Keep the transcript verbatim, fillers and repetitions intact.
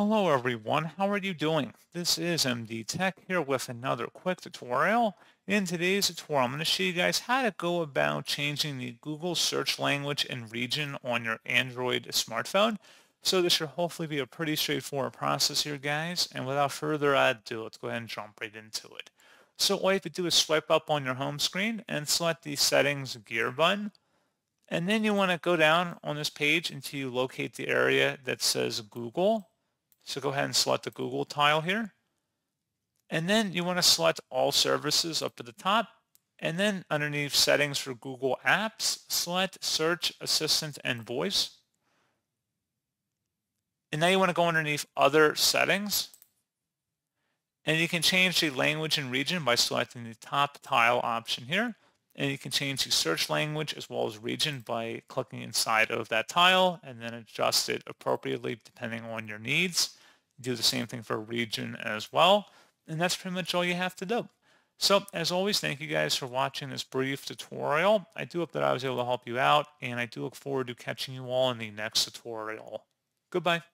Hello everyone, how are you doing? This is M D Tech here with another quick tutorial. In today's tutorial, I'm going to show you guys how to go about changing the Google search language and region on your Android smartphone. So this should hopefully be a pretty straightforward process here, guys. And without further ado, let's go ahead and jump right into it. So all you have to do is swipe up on your home screen and select the settings gear button. And then you want to go down on this page until you locate the area that says Google. So go ahead and select the Google tile here. And then you want to select all services up to the top. And then underneath settings for Google Apps, select Search, Assistant, and Voice. And now you want to go underneath other settings. And you can change the language and region by selecting the top tile option here. And you can change the search language as well as region by clicking inside of that tile and then adjust it appropriately depending on your needs. Do the same thing for region as well. And that's pretty much all you have to do. So as always, thank you guys for watching this brief tutorial. I do hope that I was able to help you out, and I do look forward to catching you all in the next tutorial. Goodbye.